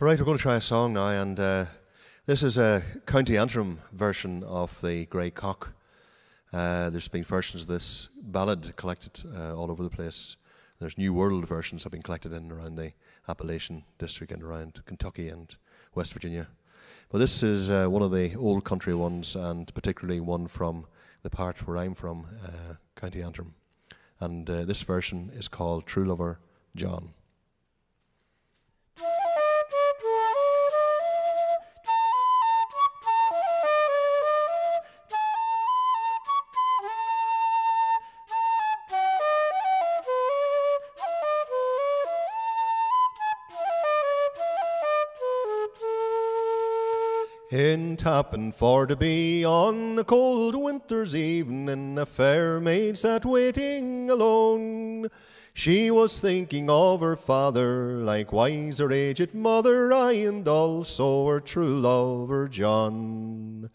All right, we're going to try a song now, and this is a County Antrim version of the Grey Cock. There's been versions of this ballad collected all over the place. There's New World versions have been collected in and around the Appalachian district and around Kentucky and West Virginia. But this is one of the old country ones, and particularly one from the part where I'm from, County Antrim. And this version is called True Lover John. It happened for to be on a cold winter's evening, a fair maid sat waiting alone. She was thinking of her father, likewise her aged mother, aye, and also her true lover John.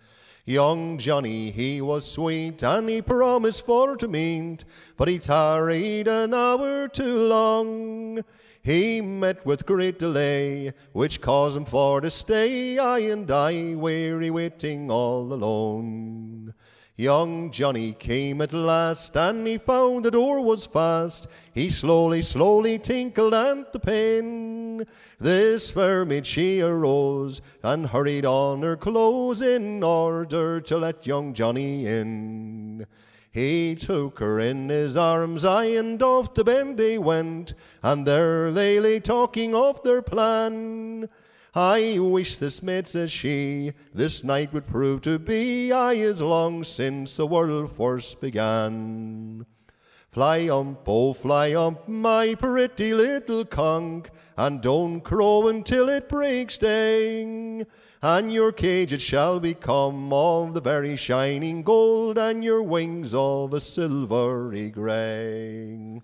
Young Johnny he was sweet, and he promised for to meet, but he tarried an hour too long. He met with great delay, which caused him for to stay, aye, and aye, weary waiting all alone. Young Johnny came at last, and he found the door was fast. He slowly, slowly tinkled at the pane. This fair maid she arose, and hurried on her clothes in order to let young Johnny in. He took her in his arms, aye, and off to bend they went, and there they lay talking of their plan. I wish this maid, says she, this night would prove to be, aye, as long since the world first began. Fly up, oh fly up, my pretty little conch, and don't crow until it breaks day. And your cage it shall become of the very shining gold, and your wings of a silvery grey.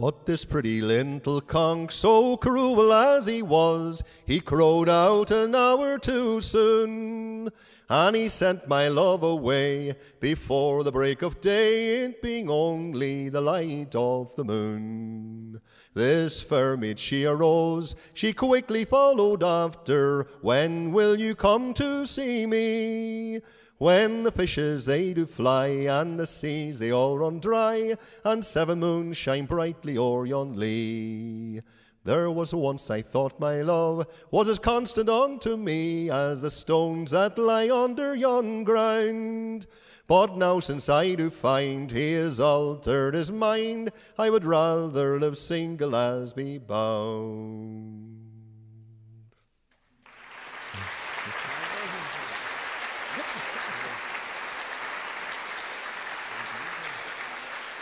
But this pretty little conch, so cruel as he was, he crowed out an hour too soon. And he sent my love away before the break of day, it being only the light of the moon. This fair maid she arose, she quickly followed after, when will you come to see me? When the fishes they do fly, and the seas they all run dry, and seven moons shine brightly o'er yon lea. There was once I thought my love was as constant unto me as the stones that lie under yon ground. But now since I do find he has altered his mind, I would rather live single as be bound.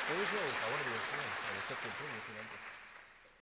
I want to be a friend.